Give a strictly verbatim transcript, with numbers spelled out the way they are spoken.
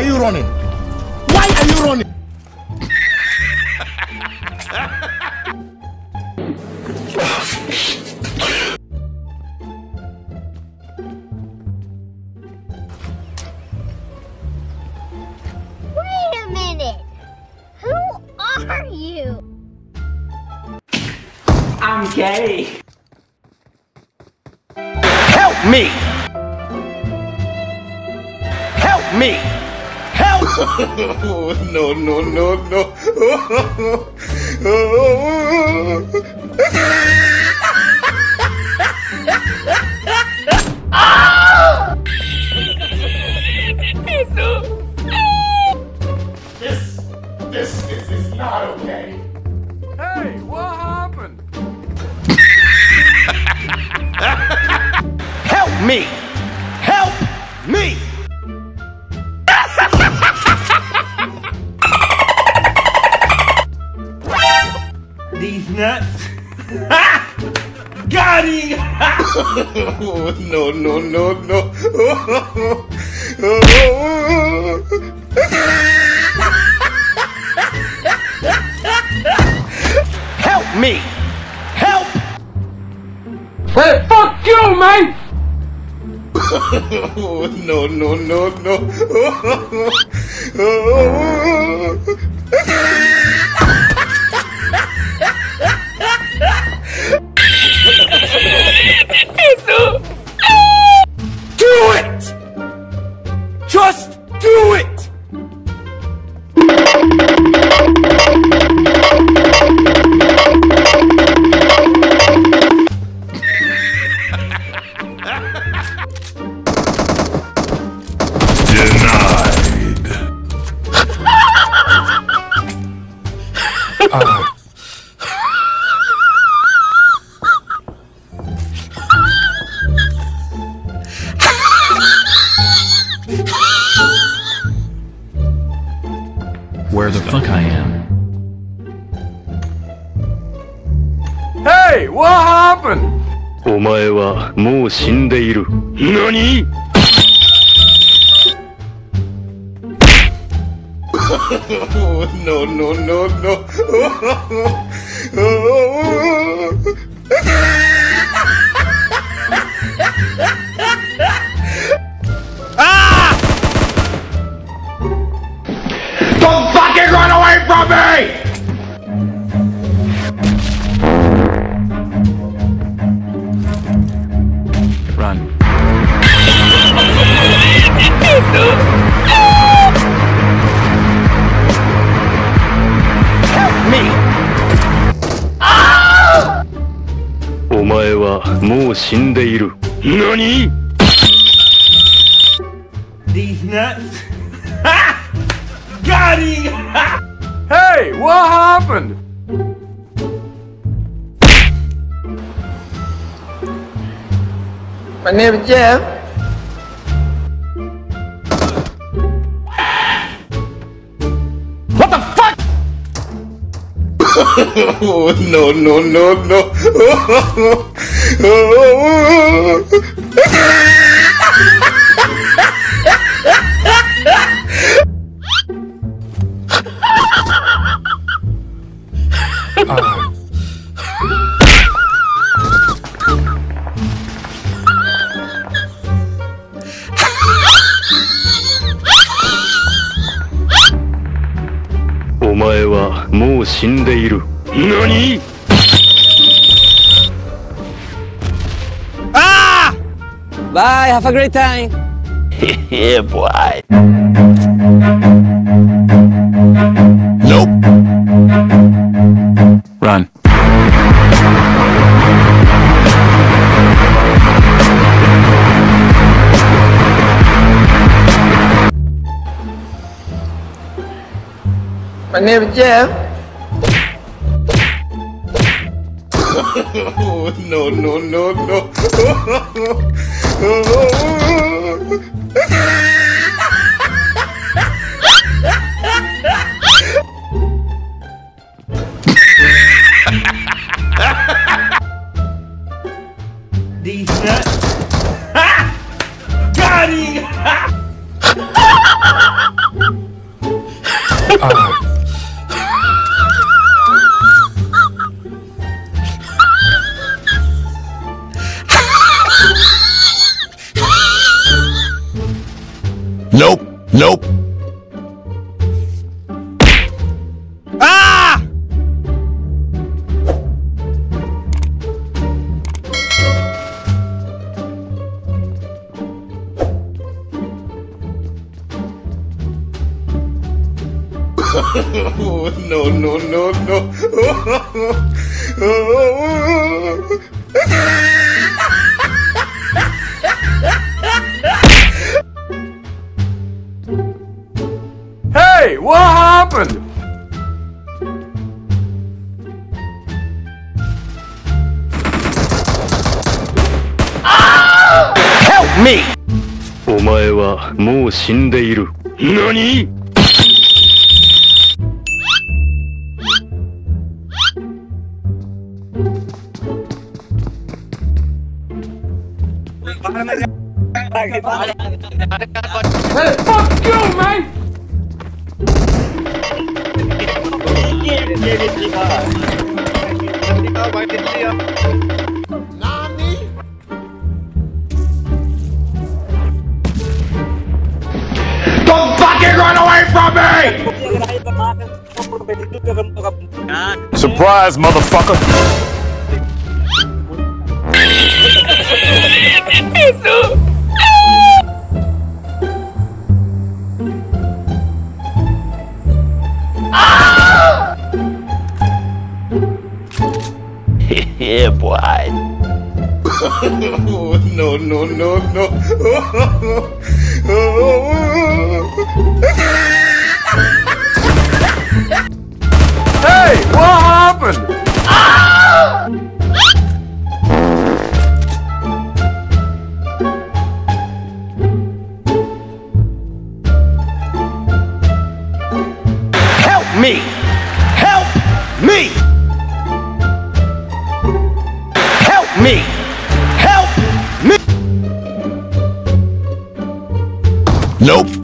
are you running? Why are you running? Wait a minute. Who are you? I'm gay. Help me! Help me! Help! Oh, no, no, no, no. Oh, oh, oh, oh. Oh! This, this, this is not okay. Hey, what happened? Help me! Help me! These nuts. Got it! Oh, no, no, no, no. Oh, oh, oh, oh. Help me! Help! Hey, fuck you, man! Oh, no, no, no, no. Oh, oh, oh, oh. Do it! Just do it! Uh. Where the fuck I am? Hey, what happened? お前はもう死んでいる。何? Oh, no, no, no, no. Ah! Don't fucking run away from me! Run. More Shindeiru. Nani? These nuts. Got it! Hey, what happened? My name is Jeff. What the fuck? Oh, no, no, no, no. uh. Omae wa mou shindeiru. Nani? Bye, have a great time. Yeah, boy. Nope. Run. My name is Jeff. Oh, no, no, no, no. These nuts. Got it! Uh. Nope, nope. Ah! Oh, no, no, no, no. Oh, oh, oh, oh. Hey, what happened? Ah! Help me! お前はもう死んでいる。何? Hey, fuck you, man! Nani? Don't fucking run away from me! Surprise, motherfucker! Yeah, boy. Oh, no, no, no, no. Oh, oh, oh, oh. Hey, what happened? Ah! Help me! Help me! Me! Help! Me! Nope!